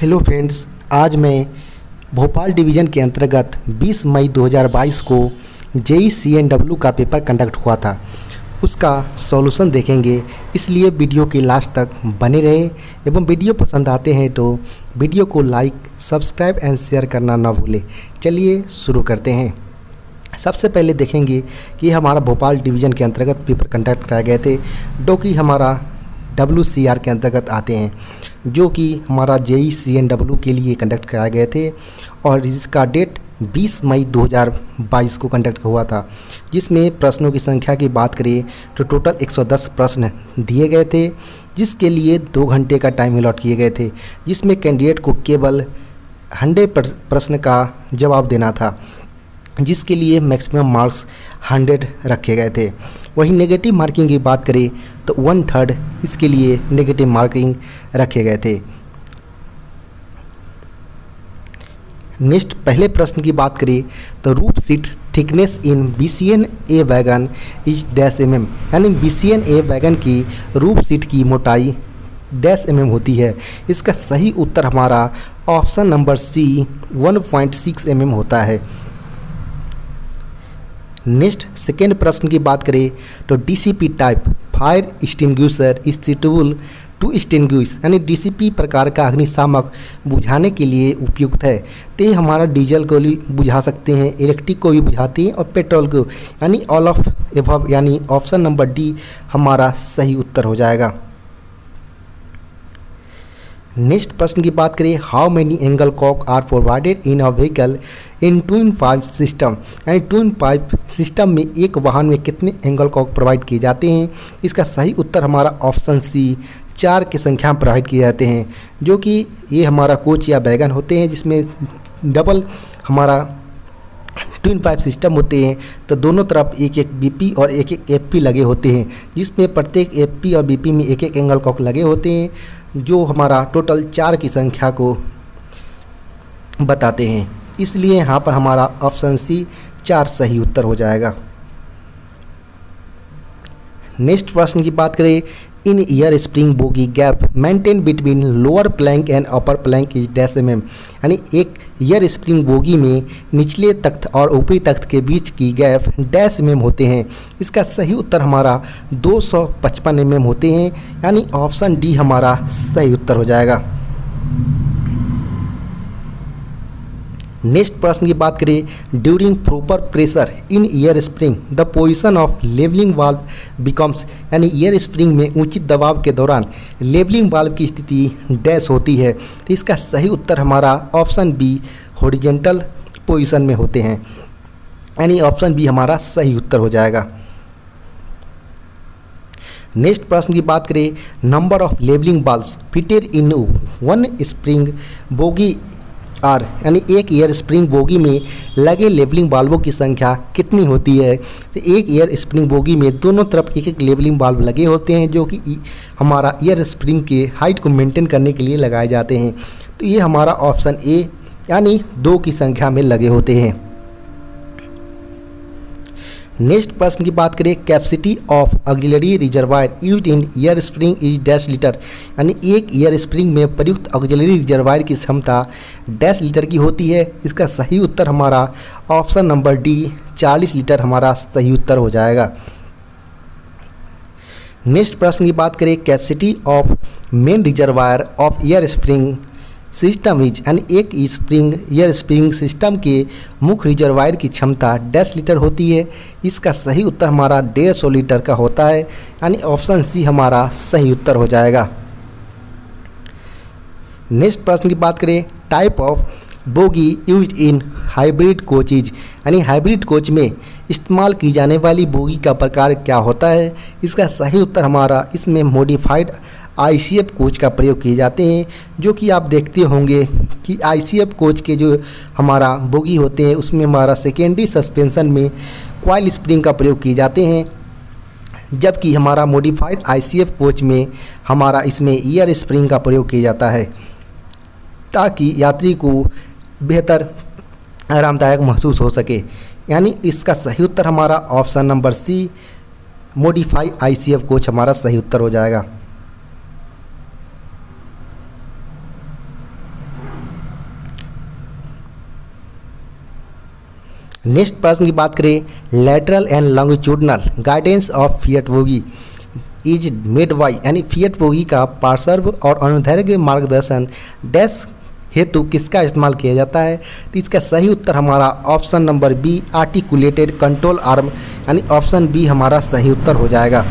Hello friends, आज मैं Bhopal division के अंतर्गत 20 मई 2022 को जेई C&W का पेपर कंडक्ट हुआ था, उसका सॉल्यूशन देखेंगे। इसलिए वीडियो के लास्ट तक बने रहे एवं वीडियो पसंद आते हैं तो वीडियो को लाइक, सब्सक्राइब एंड शेयर करना ना भूलें। चलिए शुरू करते हैं। सबसे पहले देखेंगे कि हमारा भोपाल डिवीज़न के अंतर्गत पेपर कंडक्ट कराए गए थे, जो कि हमारा WCR के अंतर्गत आते हैं, जो कि हमारा जेई C&W के लिए कंडक्ट कराए गए थे और जिसका डेट 20 मई 2022 को कंडक्ट हुआ था। जिसमें प्रश्नों की संख्या की बात करें तो टोटल 110 प्रश्न दिए गए थे, जिसके लिए 2 घंटे का टाइम अलॉट किए गए थे, जिसमें कैंडिडेट को केवल 100 प्रश्न का जवाब देना था, जिसके लिए मैक्सिमम मार्क्स 100 रखे गए थे। वहीं नेगेटिव मार्किंग की बात करें तो 1/3 इसके लिए नेगेटिव मार्किंग रखे गए थे। नेक्स्ट पहले प्रश्न की बात करें तो roof sheet thickness in BCNA wagon is -mm, यानी BCNA वैगन की रूफ सीट की मोटाई -mm होती है। इसका सही उत्तर हमारा ऑप्शन नंबर सी 1.6 mm होता है। नेक्स्ट सेकेंड प्रश्न की बात करें तो DCP type fire extinguisher is suitable to extinguish, यानी DCP प्रकार का अग्निशामक बुझाने के लिए उपयुक्त है। तो ये हमारा डीजल को भी बुझा सकते हैं, इलेक्ट्रिक को भी बुझाते हैं और पेट्रोल को, यानी ऑल ऑफ एबव, यानी ऑप्शन नंबर डी हमारा सही उत्तर हो जाएगा। नेक्स्ट प्रश्न की बात करें, how many angle cock are provided in a vehicle in twin pipe system, यानी ट्विन पाइप सिस्टम में एक वाहन में कितने एंगल कॉक प्रोवाइड किए जाते हैं। इसका सही उत्तर हमारा ऑप्शन सी 4 की संख्या में प्रोवाइड किए जाते हैं, जो कि ये हमारा कोच या वैगन होते हैं, जिसमें डबल हमारा ट्विन पाइप सिस्टम होते हैं। तो दोनों तरफ 1-1 बीपी और 1-1 एफपी लगे होते हैं, जिसमें प्रत्येक एफपी और बीपी में 1-1 एंगल कॉक लगे होते हैं, जो हमारा टोटल 4 की संख्या को बताते हैं। इसलिए यहाँ पर हमारा ऑप्शन सी 4 सही उत्तर हो जाएगा। नेक्स्ट प्रश्न की बात करें, in air spring bogie gap maintain between lower plank and upper plank is -mm, यानी एक ईयर स्प्रिंग बोगी में निचले तख्त और ऊपरी तख्त के बीच की गैप -mm होते हैं। इसका सही उत्तर हमारा 255 mm होते हैं, यानी ऑप्शन डी हमारा सही उत्तर हो जाएगा। नेक्स्ट प्रश्न की बात करें, during proper pressure in air spring the position of levelling valve becomes, यानी ईयर स्प्रिंग में उचित दबाव के दौरान लेवलिंग वाल्व की स्थिति डैश होती है। तो इसका सही उत्तर हमारा ऑप्शन बी हॉरिजॉन्टल पोजीशन में होते हैं, यानी ऑप्शन बी हमारा सही उत्तर हो जाएगा। नेक्स्ट प्रश्न की बात करें, number of levelling valves fitted in one spring bogie are, यानी एक ईयर स्प्रिंग बोगी में लगे लेवलिंग वाल्वों की संख्या कितनी होती है। तो एक ईयर स्प्रिंग बोगी में दोनों तरफ 1-1 लेवलिंग वाल्व लगे होते हैं, जो कि हमारा ईयर स्प्रिंग के हाइट को मेंटेन करने के लिए लगाए जाते हैं। तो ये हमारा ऑप्शन ए यानी 2 की संख्या में लगे होते हैं। नेक्स्ट प्रश्न की बात करें, capacity of auxiliary reservoir used in air spring is -litre, यानी एक ईयर स्प्रिंग में प्रयुक्त ऑक्सिलरी रिजर्वायर की क्षमता -लीटर की होती है। इसका सही उत्तर हमारा ऑप्शन नंबर डी 40 लीटर हमारा सही उत्तर हो जाएगा। नेक्स्ट प्रश्न की बात करें, capacity of main reservoir of air spring system is, यानी एक स्प्रिंग ईयर स्प्रिंग सिस्टम के मुख्य रिजर्वायर की क्षमता -लीटर होती है। इसका सही उत्तर हमारा 150 लीटर का होता है, यानी ऑप्शन सी हमारा सही उत्तर हो जाएगा। नेक्स्ट प्रश्न की बात करें, type of bogie use in hybrid coaches, यानी हाइब्रिड कोच में इस्तेमाल की जाने वाली बोगी का प्रकार क्या होता है। इसका सही उत्तर हमारा इसमें मॉडिफाइड ICF कोच का प्रयोग किए जाते हैं, जो कि आप देखते होंगे कि ICF कोच के जो हमारा बोगी होते हैं उसमें हमारा सेकेंडरी सस्पेंशन में कॉइल स्प्रिंग का प्रयोग किए जाते हैं, जबकि हमारा मॉडिफाइड ICF कोच में हमारा इसमें ईयर स्प्रिंग का प्रयोग किया जाता है, ताकि यात्री को बेहतर आरामदायक महसूस हो सके। यानी इसका सही उत्तर हमारा option number C modify ICF coach हमारा सही उत्तर हो जाएगा। नेक्स्ट प्रश्न की बात करें, lateral and longitudinal guidance of Fiat bogie is made by, यानी फिएट बोगी का पार्श्व और अनुदैर्घ्य मार्गदर्शन डैश हेतु किसका इस्तेमाल किया जाता है। तो इसका सही उत्तर हमारा option number B articulated control arm, यानी ऑप्शन बी हमारा सही उत्तर हो जाएगा।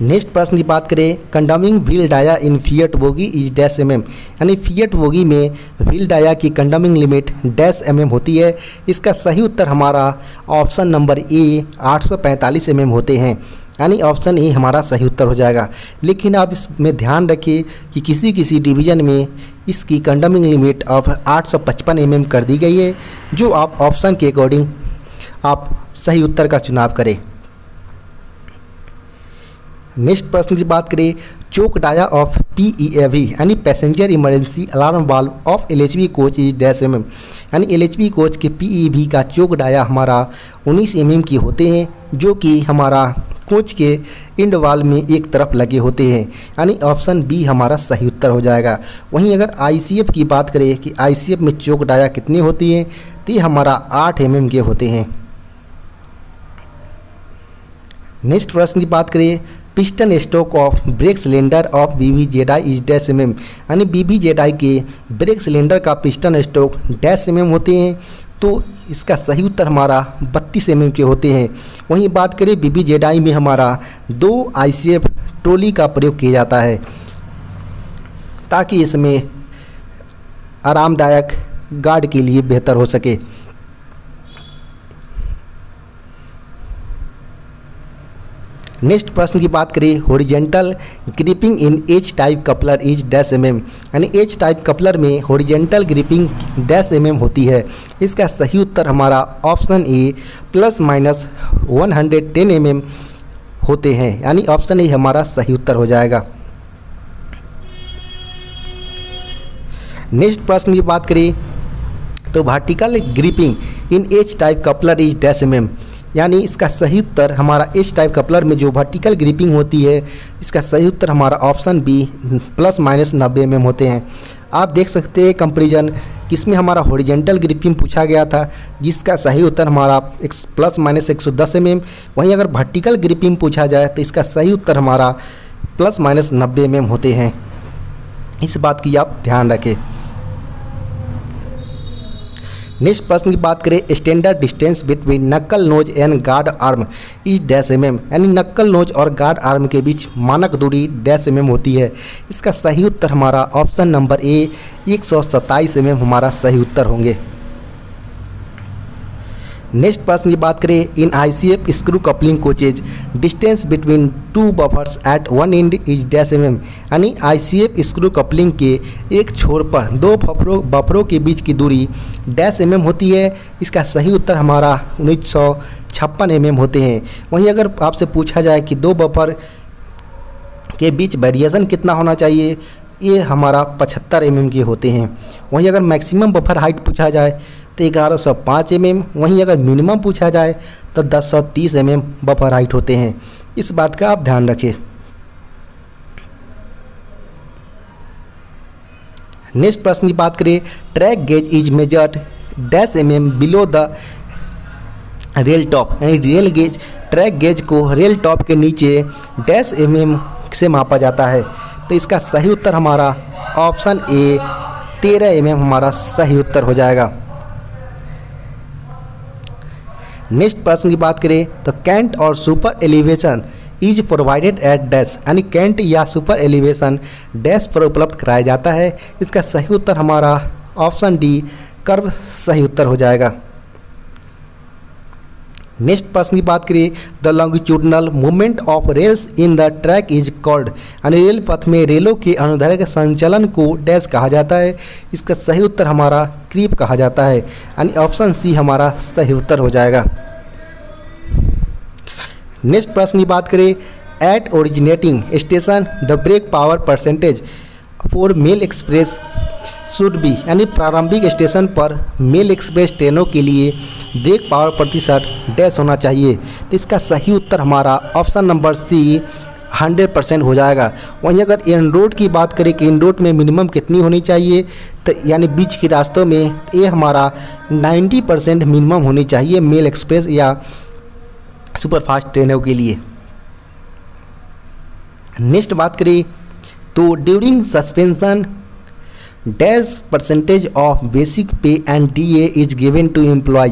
नेक्स्ट प्रश्न की बात करें, condemning wheel dia in Fiat bogie is dash M M, यानी फिएट बोगी में व्हील डाया की condemning limit dash M M होती है। इसका सही उत्तर हमारा option number A 845 M M होते हैं, यानी ऑप्शन ए हमारा सही उत्तर हो जाएगा। लेकिन आप इसमें ध्यान रखिए कि किसी किसी डिवीज़न में इसकी कंडमिंग लिमिट अब 855 एम एम कर दी गई है, जो आप ऑप्शन के अकॉर्डिंग आप सही उत्तर का चुनाव करें। नेक्स्ट प्रश्न की बात करें, चोक डाया ऑफ PEAV यानी passenger emergency alarm valve of LHB coach is dash M M, यानी LHB कोच के PEAV का चोक डाया हमारा 19 एम एम के होते हैं, जो कि हमारा कोच के इंड वाल में एक तरफ लगे होते हैं, यानी ऑप्शन बी हमारा सही उत्तर हो जाएगा। वहीं अगर ICF की बात करें कि ICF में चोक डाया कितने होती हैं, तो ये हमारा 8 एम एम के होते हैं। नेक्स्ट प्रश्न की बात करें, piston stroke of brake cylinder of BVZI is dash M M, यानी BVZI के ब्रेक सिलेंडर का piston stroke dash M M होते हैं, तो इसका सही उत्तर हमारा 32 एम एम के होते हैं। वहीं बात करें BVZI में हमारा 2 ICF ट्रोली का प्रयोग किया जाता है, ताकि इसमें आरामदायक गार्ड के लिए बेहतर हो सके। नेक्स्ट प्रश्न की बात करें, horizontal gripping in H-type coupler is dash M M, यानी H-type कपलर में horizontal gripping dash M M होती है। इसका सही उत्तर हमारा ऑप्शन ए ±110 एम एम होते हैं, यानी ऑप्शन ए हमारा सही उत्तर हो जाएगा। नेक्स्ट प्रश्न की बात करें तो vertical gripping in H-type coupler is dash M M, यानी इसका सही उत्तर हमारा H-type कपलर में जो वर्टिकल ग्रिपिंग होती है, इसका सही उत्तर हमारा ऑप्शन बी ±90 एम एम होते हैं। आप देख सकते हैं कंपेरिजन किसमें हमारा हॉरिजेंटल ग्रिपिंग पूछा गया था, जिसका सही उत्तर हमारा ±110 एम एम। वहीं अगर वर्टिकल ग्रिपिंग पूछा जाए तो इसका सही उत्तर हमारा ±90 एम एम होते हैं, इस बात की आप ध्यान रखें। नेक्स्ट प्रश्न की बात करें, standard distance between knuckle nose and guard arm is dash M M, यानी नक्कल नोज और गार्ड आर्म के बीच मानक दूरी डैश एम एम होती है। इसका सही उत्तर हमारा option number A 127 M M हमारा सही उत्तर होंगे। नेक्स्ट प्रश्न की बात करें, in ICF screw coupling coaches distance between 2 buffers at 1 end is dash M M, यानी ICF स्क्रू कपलिंग के एक छोर पर 2 बफरों के बीच की दूरी डैश एम एम होती है। इसका सही उत्तर हमारा 1956 एम एम होते हैं। वहीं अगर आपसे पूछा जाए कि 2 बफर के बीच वेरिएशन कितना होना चाहिए, ये हमारा 75 एम एम के होते हैं। वहीं अगर मैक्सिमम बफर हाइट पूछा जाए तो 1105 एम एम, वहीं अगर मिनिमम पूछा जाए तो 1030 एम एम बफर हाइट होते हैं, इस बात का आप ध्यान रखें। नेक्स्ट प्रश्न की बात करें, track gauge is measured dash M M below the rail top, यानी रेल गेज ट्रैक गेज को रेल टॉप के नीचे डैश एम एम से मापा जाता है। तो इसका सही उत्तर हमारा ऑप्शन ए 13 एम एम हमारा सही उत्तर हो जाएगा। नेक्स्ट प्रश्न की बात करें तो कैंट और super elevation is provided at dash, यानी कैंट या सुपर एलिवेशन डैश पर उपलब्ध कराया जाता है। इसका सही उत्तर हमारा ऑप्शन डी कर्व सही उत्तर हो जाएगा। नेक्स्ट प्रश्न की बात करें, the longitudinal movement of rails in the track is called, यानी रेल पथ में रेलों के अनुदैर्घ्य संचलन को डैश कहा जाता है। इसका सही उत्तर हमारा क्रीप कहा जाता है, यानी ऑप्शन सी हमारा सही उत्तर हो जाएगा। नेक्स्ट प्रश्न की बात करें, at originating station the brake power percentage for mail express should be, यानी प्रारंभिक स्टेशन पर मेल एक्सप्रेस ट्रेनों के लिए ब्रेक पावर प्रतिशत डैश होना चाहिए। तो इसका सही उत्तर हमारा ऑप्शन नंबर सी 100% हो जाएगा। वहीं अगर एनरोड की बात करें कि एनरोड में मिनिमम कितनी होनी चाहिए, तो यानी बीच के रास्तों में ये हमारा 90% मिनिमम होनी चाहिए मेल एक्सप्रेस या सुपरफास्ट ट्रेनों के लिए। नेक्स्ट बात करें तो during suspension dash percentage of basic pay and DA is given to employ,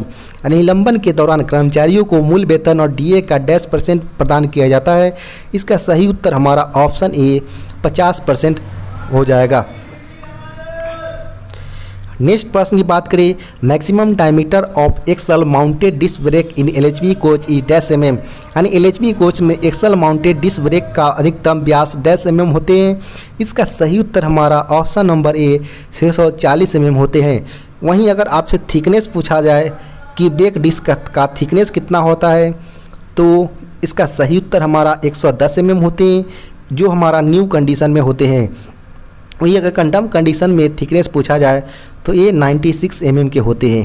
निलंबन के दौरान कर्मचारियों को मूल वेतन और डीए का डैश परसेंट प्रदान किया जाता है। इसका सही उत्तर हमारा ऑप्शन ए 50% हो जाएगा। नेक्स्ट प्रश्न की बात करें, maximum diameter of axle mounted disc brake in LHB coach is dash MM, यानी एलएचबी कोच में एक्सल माउंटेड डिस्क ब्रेक का अधिकतम व्यास डैश एमएम होते हैं। इसका सही उत्तर हमारा ऑप्शन नंबर ए 640 mm होते हैं। वहीं अगर आपसे थिकनेस पूछा जाए कि ब्रेक डिस्क का थिकनेस कितना होता है, तो इसका सही उत्तर हमारा 110 mm होते हैं, जो हमारा न्यू कंडीशन में होते हैं। वहीं अगर कंडम कंडीशन में थिकनेस पूछा जाए तो ये 96 mm के होते हैं।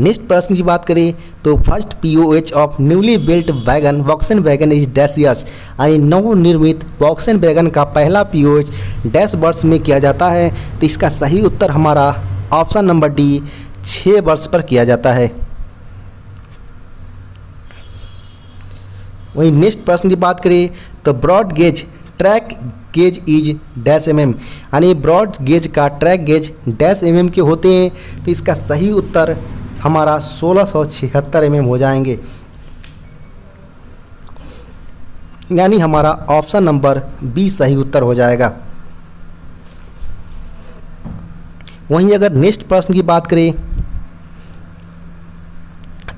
नेक्स्ट प्रश्न की बात करें तो first POH of newly built wagon BOXN wagon is dash years, यानी नवनिर्मित बॉक्सन वैगन का पहला पीओएच डैश वर्ष में किया जाता है। तो इसका सही उत्तर हमारा ऑप्शन नंबर डी 6 वर्ष पर किया जाता है। वहीं नेक्स्ट प्रश्न की बात करें तो broad gauge track gauge is dash M M, यानी ब्रॉड गेज का track gauge dash M M के होते हैं। तो इसका सही उत्तर हमारा 1676 mm हो जाएंगे, यानी हमारा ऑप्शन नंबर बी सही उत्तर हो जाएगा। वहीं अगर नेक्स्ट प्रश्न की बात करें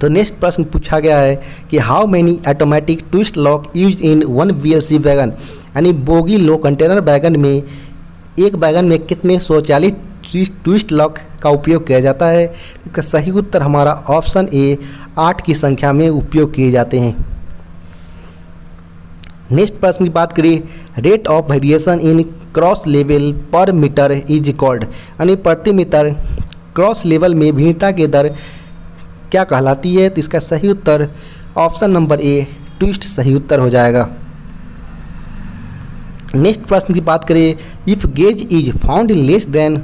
तो नेक्स्ट प्रश्न पूछा गया है कि how many automatic twist lock use in one BLC wagon, यानी बोगी लो कंटेनर वैगन में एक वैगन में कितने स्वचालित ट्विस्ट लॉक का उपयोग किया जाता है। इसका सही उत्तर हमारा ऑप्शन ए 8 की संख्या में उपयोग किए जाते हैं। नेक्स्ट प्रश्न की बात करें, rate of variation in cross level per metre is called, यानी प्रति मीटर क्रॉस लेवल में भिन्नता की दर क्या कहलाती है। तो इसका सही उत्तर ऑप्शन नंबर ए ट्विस्ट सही उत्तर हो जाएगा। नेक्स्ट प्रश्न की बात करें, if gauge is found less than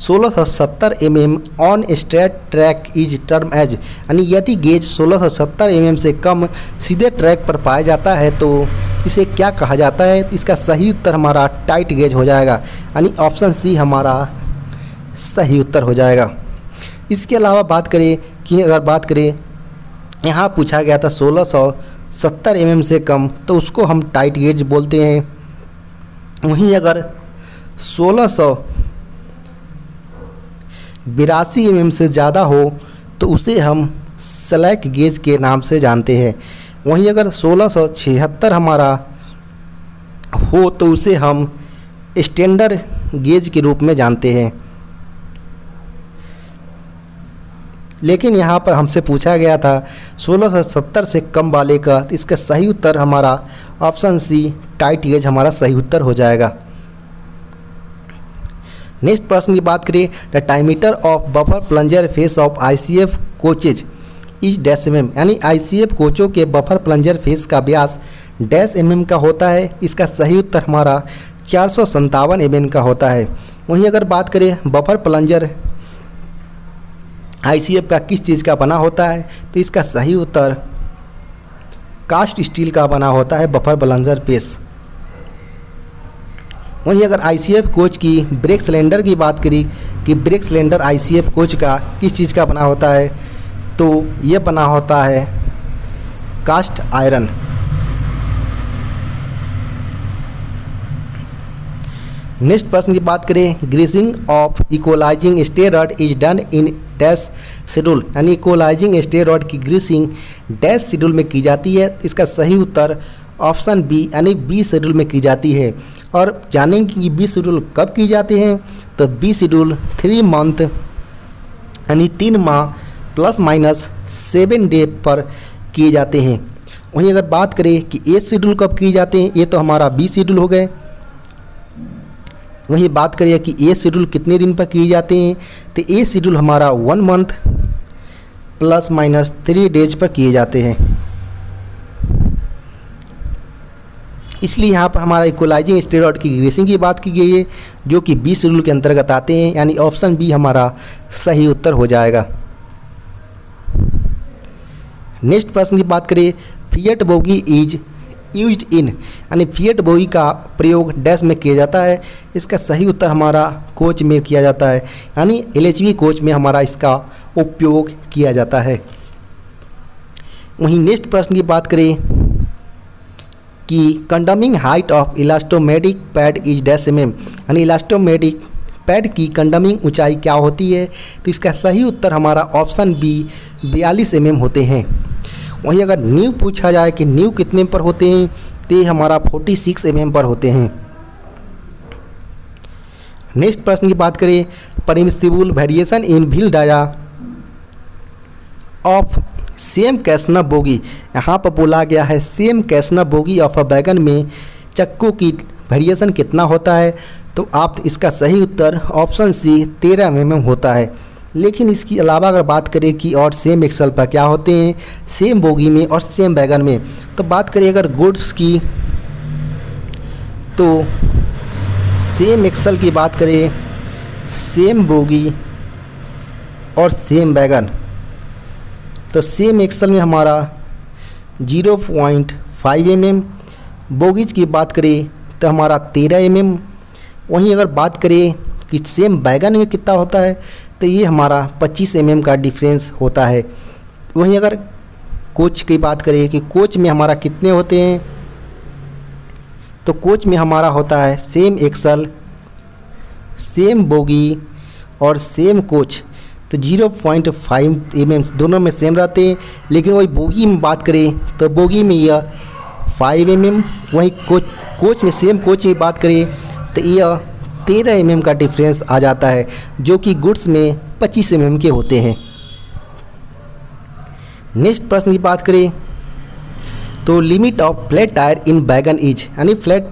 1670 mm on straight track is term as, यानी यदि गेज 1670 mm से कम सीधे ट्रैक पर पाया जाता है तो इसे क्या कहा जाता है। इसका सही उत्तर हमारा टाइट गेज हो जाएगा, यानी ऑप्शन सी हमारा सही उत्तर हो जाएगा। इसके अलावा बात करें कि अगर बात करें यहाँ पूछा गया था 1670 mm से कम, तो उसको हम टाइट गेज बोलते हैं। वहीं अगर 1682 mm से ज़्यादा हो तो उसे हम स्लैक गेज के नाम से जानते हैं। वहीं अगर 1676 हमारा हो तो उसे हम स्टैंडर्ड गेज के रूप में जानते हैं। लेकिन यहाँ पर हमसे पूछा गया था 1670 से कम वाले का, तो इसका सही उत्तर हमारा ऑप्शन सी टाइट गेज हमारा सही उत्तर हो जाएगा। नेक्स्ट प्रश्न की बात करें, the diameter of buffer plunger face of ICF coaches is dash MM, यानी आईसीएफ कोचों के बफर प्लंजर फेस का व्यास डैश एमएम का होता है। इसका सही उत्तर हमारा 457 mm का होता है। वहीं अगर बात करें बफर प्लंजर आईसीएफ का किस चीज़ का बना होता है, तो इसका सही उत्तर कास्ट स्टील का बना होता है बफर प्लंजर फेस। वहीं अगर आईसीएफ कोच की ब्रेक सिलेंडर की बात करी कि ब्रेक सिलेंडर आईसीएफ कोच का किस चीज़ का बना होता है, तो यह बना होता है कास्ट आयरन। नेक्स्ट प्रश्न की बात करें, greasing of equalising stay rod is done in dash schedule, यानी इक्वलाइजिंग स्टे रॉड की ग्रीसिंग डैश शेड्यूल में की जाती है। इसका सही उत्तर ऑप्शन बी यानी बी शेड्यूल में की जाती है। और जानेंगे कि बी शेड्यूल कब की जाती हैं, तो बी शेड्यूल 3 मंथ यानी 3 माह ±7 डे पर किए जाते हैं। वहीं अगर बात करें कि ए शेड्यूल कब किए जाते हैं, ये तो हमारा बी शेड्यूल हो गए। वहीं बात करिए कि ए शेड्यूल कितने दिन पर किए जाते हैं, तो ए शेड्यूल हमारा 1 मंथ ±3 डेज पर किए जाते हैं। इसलिए यहाँ पर हमारा इक्वलाइजिंग स्टेरॉयड की ग्रेसिंग की बात की गई है जो कि 20 रूल के अंतर्गत आते हैं, यानी ऑप्शन बी हमारा सही उत्तर हो जाएगा। नेक्स्ट प्रश्न की बात करें, Fiat bogie is used in, यानी फिएट बोगी का प्रयोग डैश में किया जाता है। इसका सही उत्तर हमारा कोच में किया जाता है, यानी एलएचबी कोच में हमारा इसका उपयोग किया जाता है। वहीं नेक्स्ट प्रश्न की बात करें कि condemning height of elastomeric pad is dash M, यानी इलास्टोमेटिक पैड की कंडमिंग ऊंचाई क्या होती है, तो इसका सही उत्तर हमारा ऑप्शन बी 42 mm होते हैं। वहीं अगर न्यू पूछा जाए कि न्यू कितने पर होते हैं, तो हमारा 46 mm पर होते हैं। नेक्स्ट प्रश्न की बात करें, permissible variation in wheel dia of same कैसना bogie, यहाँ पर बोला गया है same कैसना bogie of a wagon में चक्कू की वेरिएशन कितना होता है, तो आप इसका सही उत्तर ऑप्शन सी 13 mm होता है। लेकिन इसके अलावा अगर बात करें कि और सेम एक्सल पर क्या होते हैं सेम बोगी में और सेम वैगन में, तो बात करें अगर गुड्स की, तो सेम एक्सल की बात करें सेम बोगी और सेम वैगन, तो सेम एक्सल में हमारा 0.5 mm, बोगीज की बात करें तो हमारा 13 mm। वहीं अगर बात करें कि सेम बैगन में कितना होता है, तो ये हमारा 25 mm का डिफरेंस होता है। वहीं अगर कोच की बात करें कि कोच में हमारा कितने होते हैं, तो कोच में हमारा होता है सेम एक्सल, सेम बोगी और सेम कोच, तो 0.5 mm दोनों में सेम रहते हैं। लेकिन वही बोगी में बात करें तो बोगी में यह 5 mm, वहीं कोच में सेम कोच में बात करें तो यह 13 mm का डिफरेंस आ जाता है, जो कि गुड्स में 25 mm के होते हैं। नेक्स्ट प्रश्न की बात करें तो limit of flat tyre in wagon is, यानी फ्लैट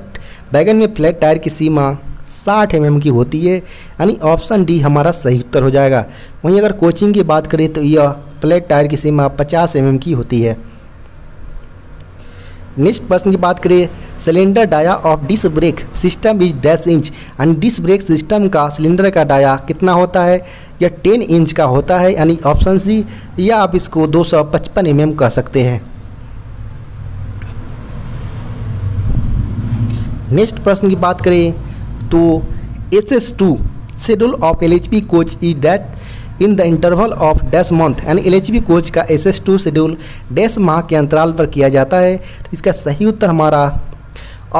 वैगन में फ्लैट टायर की सीमा 60 mm की होती है, यानी ऑप्शन डी हमारा सही उत्तर हो जाएगा। वहीं अगर कोचिंग की बात करें तो यह फ्लैट टायर की सीमा 50 mm की होती है। नेक्स्ट प्रश्न की बात करें, cylinder dia of disc brake system is dash inch, यानी डिस्क ब्रेक सिस्टम का सिलेंडर का डाया कितना होता है, यह 10 इंच का होता है, यानी ऑप्शन सी, या आप इसको 255 mm कह सकते हैं। नेक्स्ट प्रश्न की बात करें तो SS2 schedule of LHB coach is that in the interval of dash month, यानी LHB कोच का SS2 शेड्यूल डैश माह के अंतराल पर किया जाता है। तो इसका सही उत्तर हमारा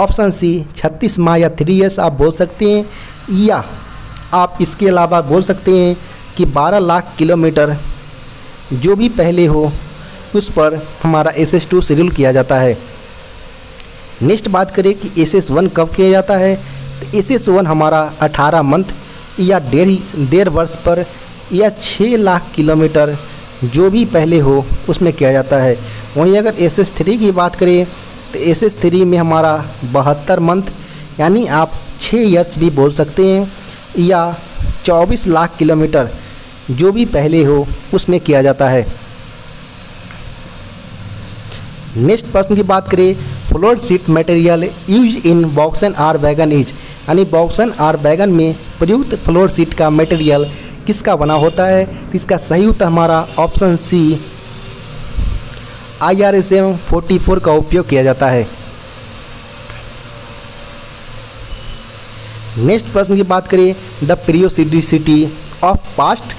ऑप्शन सी 36 माह या 3 ईयर्स आप बोल सकते हैं, या आप इसके अलावा बोल सकते हैं कि 12 लाख किलोमीटर जो भी पहले हो उस पर हमारा SS2 शेड्यूल किया जाता है। नेक्स्ट बात करें कि SS1 कब किया जाता है, SS1 हमारा 18 मंथ या डेढ़ वर्ष पर या 6 लाख किलोमीटर जो भी पहले हो उसमें किया जाता है। वहीं अगर SS3 की बात करें तो SS3 में हमारा 72 मंथ यानी आप 6 ईयर्स भी बोल सकते हैं, या 24 लाख किलोमीटर जो भी पहले हो उसमें किया जाता है। नेक्स्ट प्रश्न की बात करें, floor seat material use in BOXN R wagon is, यानी बॉक्सन आर वैगन में प्रयुक्त फ्लोर सीट का मटेरियल किसका बना होता है। इसका सही उत्तर हमारा ऑप्शन सी IRSM 44 का उपयोग किया जाता है। नेक्स्ट प्रश्न की बात करें, the periodicity of past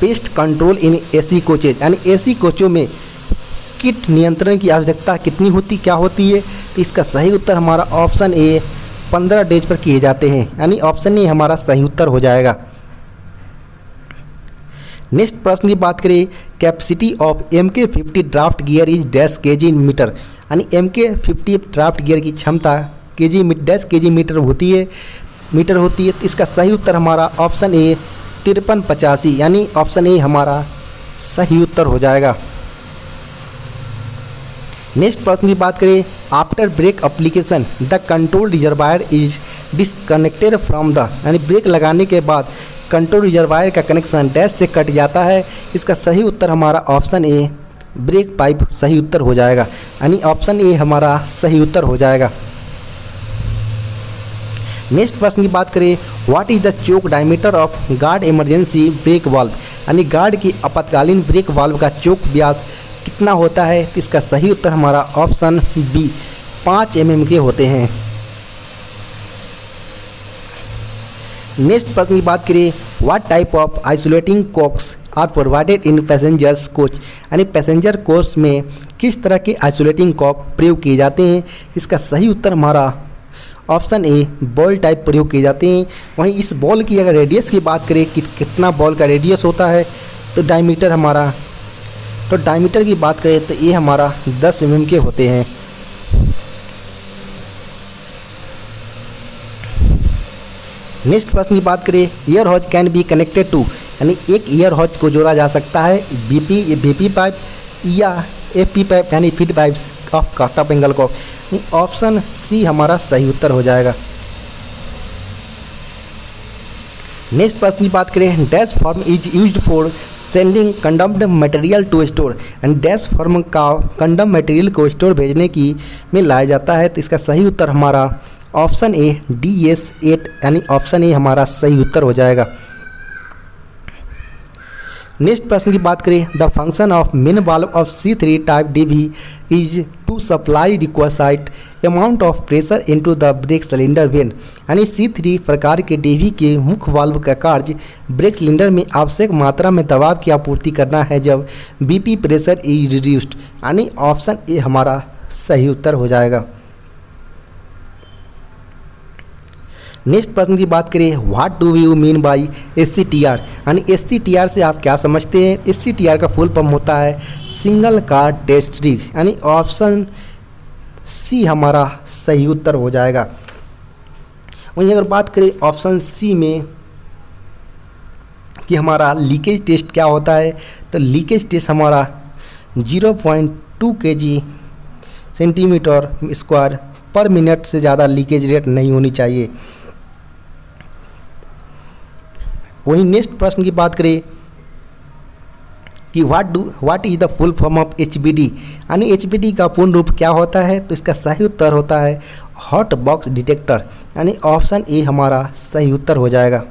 pest control in AC coaches, यानी AC कोचों में किट नियंत्रण की आवश्यकता कितनी होती क्या होती है, तो इसका सही उत्तर हमारा ऑप्शन ए 15 डेज पर किए जाते हैं, यानी ऑप्शन ए हमारा सही उत्तर हो जाएगा। नेक्स्ट प्रश्न की बात करें, capacity of MK 50 draft gear is dash kg metre, यानी MK 50 ड्राफ्ट गियर की क्षमता kg मीटर होती है। तो इसका सही उत्तर हमारा ऑप्शन ए 5385, यानी ऑप्शन ए हमारा सही उत्तर हो जाएगा। नेक्स्ट प्रश्न की बात करें, after brake application the control reservoir is disconnected from the, यानी ब्रेक लगाने के बाद कंट्रोल रिजर्वायर का कनेक्शन डैश से कट जाता है। इसका सही उत्तर हमारा ऑप्शन ए ब्रेक पाइप सही उत्तर हो जाएगा, यानी ऑप्शन ए हमारा सही उत्तर हो जाएगा। नेक्स्ट प्रश्न की बात करें, what is the choke diameter of guard emergency brake valve, यानी गार्ड की आपातकालीन ब्रेक वाल्व का चोक व्यास कितना होता है। तो इसका सही उत्तर हमारा ऑप्शन बी 5 mm के होते हैं। नेक्स्ट प्रश्न की बात करें, what type of isolating cocks are provided in passengers coach, यानी पैसेंजर कोच में किस तरह के आइसोलेटिंग कॉक प्रयोग किए जाते हैं। इसका सही उत्तर हमारा ऑप्शन ए बॉल टाइप प्रयोग किए जाते हैं। वहीं इस बॉल की अगर रेडियस की बात करें कि कितना बॉल का रेडियस होता है, तो डायमीटर हमारा, तो डायमीटर की बात करें तो ये हमारा 10 mm के होते हैं। नेक्स्ट प्रश्न की बात करें, air hose can be connected to, यानी एक एयर हॉज को जोड़ा जा सकता है बीपी पाइप या एफपी पाइप, यानी feed pipes of cutoff angle को। ऑप्शन सी हमारा सही उत्तर हो जाएगा। नेक्स्ट प्रश्न की बात करें, dash form is used for sending condemned material to store, and dash form का कंडम मटेरियल को स्टोर भेजने की में लाया जाता है। तो इसका सही उत्तर हमारा ऑप्शन ए DS-8, यानी ऑप्शन ए हमारा सही उत्तर हो जाएगा। नेक्स्ट प्रश्न की बात करें, the function of main valve of C3 type DV is to supply required amount of pressure into the brake cylinder when, यानी C3 प्रकार के DV के मुख्य वाल्व का कार्य ब्रेक सिलेंडर में आवश्यक मात्रा में दबाव की आपूर्ति करना है जब BP प्रेशर इज रिड्यूस्ड, यानी ऑप्शन ए हमारा सही उत्तर हो जाएगा। नेक्स्ट प्रश्न की बात करें, what do you mean by SCTR, यानी SCTR से आप क्या समझते हैं। SCTR का फुल फॉर्म होता है सिंगल कार टेस्ट रिग, यानी ऑप्शन सी हमारा सही उत्तर हो जाएगा। वहीं अगर बात करें ऑप्शन सी में कि हमारा लीकेज टेस्ट क्या होता है, तो लीकेज टेस्ट हमारा 0.2 kg/cm² पर मिनट से ज़्यादा लीकेज रेट नहीं होनी चाहिए। वहीं नेक्स्ट प्रश्न की बात करें कि what is the full form of HBD, यानी HBD का पूर्ण रूप क्या होता है। तो इसका सही उत्तर होता है हॉट बॉक्स डिटेक्टर, यानी ऑप्शन ए हमारा सही उत्तर हो जाएगा।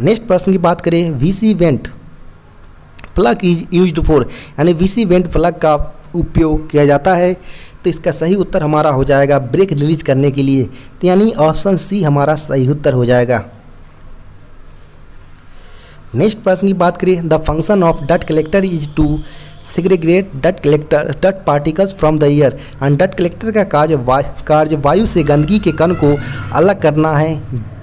नेक्स्ट प्रश्न की बात करें, VC vent plug is used for, यानी VC वेंट प्लग का उपयोग किया जाता है। तो इसका सही उत्तर हमारा हो जाएगा ब्रेक रिलीज करने के लिए, तो यानी ऑप्शन सी हमारा सही उत्तर हो जाएगा। नेक्स्ट प्रश्न की बात करें, the function of dust collector is to segregate dust particles from the air, and dust collector का कार्य वायु से गंदगी के कण को अलग करना है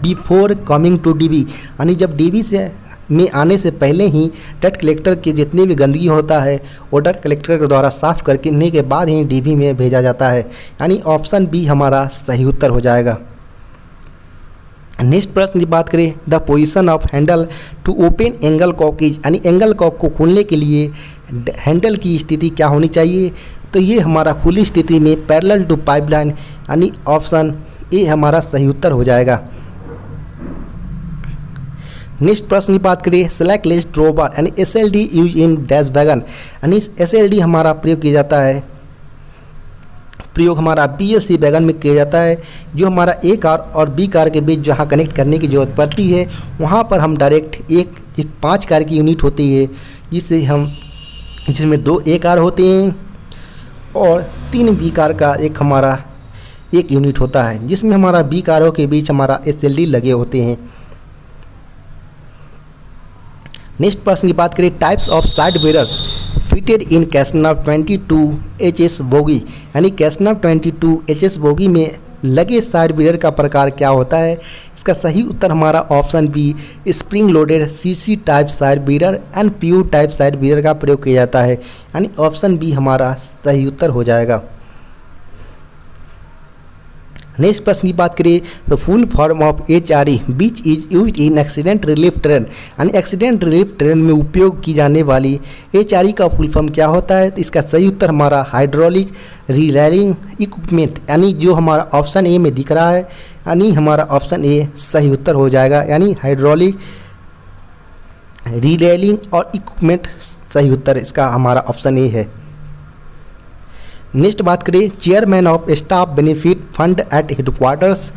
बिफोर कमिंग टू DV, यानी जब DV से में आने से पहले ही डस्ट कलेक्टर के जितने भी गंदगी होता है वो डस्ट कलेक्टर के द्वारा साफ करने के बाद ही DV में भेजा जाता है, यानी ऑप्शन बी हमारा सही उत्तर हो जाएगा। नेक्स्ट प्रश्न की बात करें, the position of handle to open angle cock, यानी एंगल कॉक को खोलने के लिए हैंडल की स्थिति क्या होनी चाहिए। तो ये हमारा खुली स्थिति में पैरेलल टू पाइपलाइन, यानी ऑप्शन ए हमारा सही उत्तर हो जाएगा। नेक्स्ट प्रश्न की बात करें, स्लैकलेस ड्रोबार, यानी SLD use in dash wagon, यानी SLD हमारा प्रयोग किया जाता है, प्रयोग हमारा BSC वैगन में किया जाता है। जो हमारा A कार और B कार के बीच जहां कनेक्ट करने की जरूरत पड़ती है वहां पर हम डायरेक्ट एक 5 कार की यूनिट होती है जिससे हम जिसमें 2 A कार होते हैं और 3 B कार का हमारा एक यूनिट होता है जिसमें हमारा B कारों के बीच हमारा SLD लगे होते हैं। नेक्स्ट प्रश्न की बात करें, types of side mirrors fitted in कैसनाव 22 HS बोगी, यानी कैसनाव 22 HS बोगी में लगे साइड मिरर का प्रकार क्या होता है। इसका सही उत्तर हमारा option B spring loaded CC type side mirror and PU type side mirror का प्रयोग किया जाता है, यानी ऑप्शन बी हमारा सही उत्तर हो जाएगा। नेक्स्ट प्रश्न की बात करें, तो full form of HRE which is use in accident relief train, यानी एक्सीडेंट रिलीफ ट्रेन में उपयोग की जाने वाली HRE का फुल फॉर्म क्या होता है। तो इसका सही उत्तर हमारा हाइड्रोलिक रिलायरिंग इक्विपमेंट, यानी जो हमारा ऑप्शन ए में दिख रहा है, यानी हमारा ऑप्शन ए सही उत्तर हो जाएगा, यानी हाइड्रोलिक रिलायरिंग और इक्विपमेंट सही उत्तर इसका हमारा ऑप्शन ए है। नेक्स्ट बात करें chairman of staff benefit fund at headquarters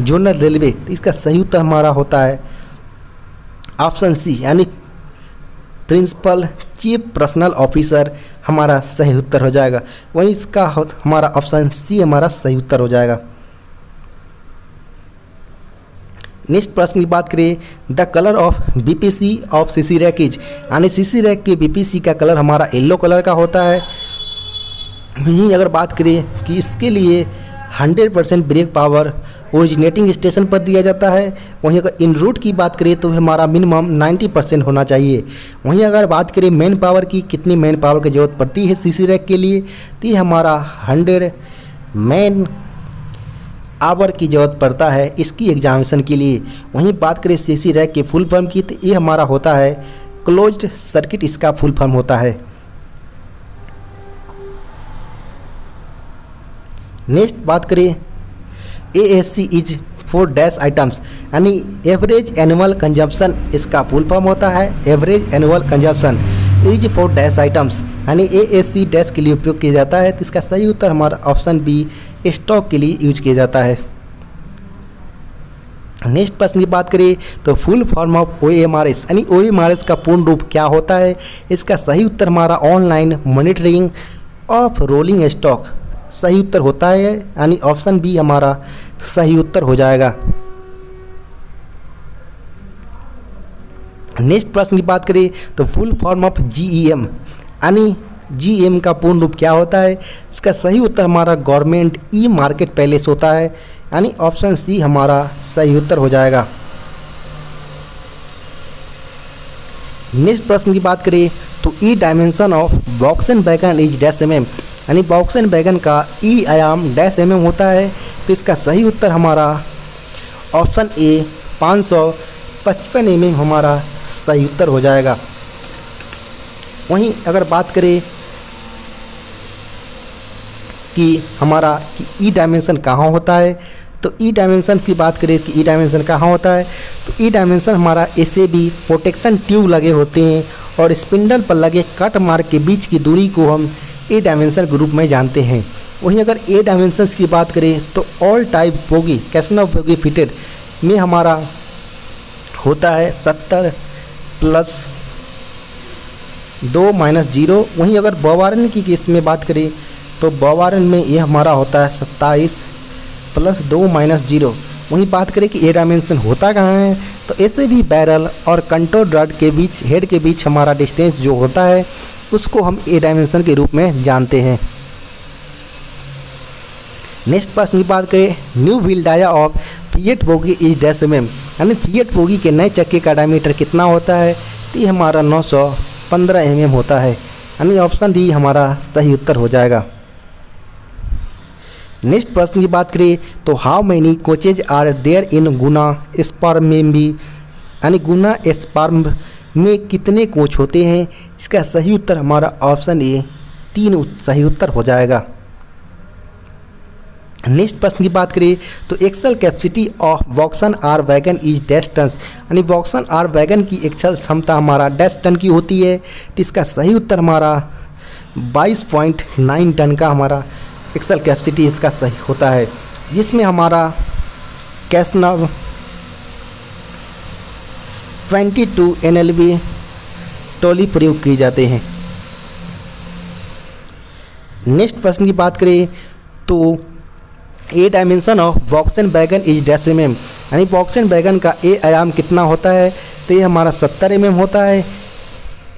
zonal railway, इसका सही उत्तर हमारा होता है ऑप्शन सी यानी प्रिंसिपल चीफ पर्सनल ऑफिसर हमारा सही उत्तर हो जाएगा। वहीं इसका हमारा ऑप्शन सी हमारा सही उत्तर हो जाएगा। नेक्स्ट प्रश्न की बात करें the colour of BPC of CC rakes यानी सीसी रैक के बीपीसी का कलर हमारा येलो कलर का होता है। वहीं अगर बात करें कि इसके लिए 100% ब्रेक पावर ओरिजिनेटिंग स्टेशन पर दिया जाता है। वहीं अगर इन रूट की बात करें तो हमारा मिनिमम 90% होना चाहिए। वहीं अगर बात करें मैन पावर की, कितनी मैन पावर की जरूरत पड़ती है सीसी रैक के लिए, तो हमारा 100 मैन आवर की जरूरत पड़ता है इसकी एग्जामिनेशन के लिए। वहीं बात करें सीसी रैक के फुल फॉर्म की, तो ये हमारा होता है क्लोज्ड सर्किट, इसका फुल फॉर्म होता है। नेक्स्ट बात करें ASC इज 4 डैश आइटम्स यानी एवरेज एनुअल कंजम्पशन, इसका फुल फॉर्म होता है average annual consumption is 4 dash items यानी ASC डैश के लिए उपयोग किया जाता है। तो इसका सही उत्तर हमारा ऑप्शन बी स्टॉक के लिए यूज किया जाता है। नेक्स्ट प्रश्न की बात करें तो फुल फॉर्म ऑफ OMRS यानी OMRS का पूर्ण रूप क्या होता है। इसका सही उत्तर हमारा online monitoring of rolling stock सही उत्तर होता है यानी ऑप्शन बी हमारा सही उत्तर हो जाएगा। नेक्स्ट प्रश्न की बात करें तो फुल फॉर्म ऑफ GEM यानी GEM का पूर्ण रूप क्या होता है। इसका सही उत्तर हमारा गवर्नमेंट ई मार्केट पैलेस होता है यानी ऑप्शन सी हमारा सही उत्तर हो जाएगा। नेक्स्ट प्रश्न की बात करें तो E dimension of BOXN wagon is dash MM यानी बॉक्सन बैगन का ई आयाम डैश MM होता है। तो इसका सही उत्तर हमारा ऑप्शन ए 555 MM हमारा सही उत्तर हो जाएगा। वहीं अगर बात करें कि हमारा ई डायमेंशन कहाँ होता है, तो ई डायमेंशन की बात करें कि ई डायमेंशन कहाँ होता है, तो ई डायमेंशन हमारा SAB प्रोटेक्शन ट्यूब लगे होते हैं और स्पिंडल पर लगे कट मार्क के बीच की दूरी को हम ए डायमेंशन ग्रुप में जानते हैं। वहीं अगर ए डायमेंशंस की बात करें तो ऑल टाइप बोगी कैसनव बोगी फिटेड में हमारा होता है 70 + 2 - 0। वहीं अगर बवारन की केस में बात करें तो बवारन में ये हमारा होता है 27 + 2 - 0। वहीं बात करें कि ए डायमेंशन होता कहाँ है, तो ऐसे भी बैरल और कंट्रोल रड के बीच हेड के बीच हमारा डिस्टेंस जो होता है उसको हम ए डायमेंशन के रूप में जानते हैं। नेक्स्ट प्रश्न की बात करें new wheel dia of FIAT bogie is dash MM यानी FIAT बोगी के नए चक्के का डायमीटर कितना होता है, तो ये हमारा 915 mm होता है यानी ऑप्शन डी हमारा सही उत्तर हो जाएगा। नेक्स्ट प्रश्न की बात करें तो how many coaches are there in Guna स्पर्मेम्बी यानी गुना स्पर्म में कितने कोच होते हैं। इसका सही उत्तर हमारा ऑप्शन ए 3 सही उत्तर हो जाएगा। नेक्स्ट प्रश्न की बात करें तो axle capacity of BOXN R wagon is dash tons यानी बॉक्सन आर वैगन की एक्सल क्षमता हमारा डैश टन की होती है। तो इसका सही उत्तर हमारा 22.9 टन का हमारा एक्सल कैपेसिटी इसका सही होता है, जिसमें हमारा कैसनव 22 NLB टोली प्रयोग किए जाते हैं। नेक्स्ट प्रश्न की बात करें तो A dimension of BOXN wagon is dash MM यानी बॉक्सन बैगन का ए आयाम कितना होता है, तो ये हमारा 70 mm होता है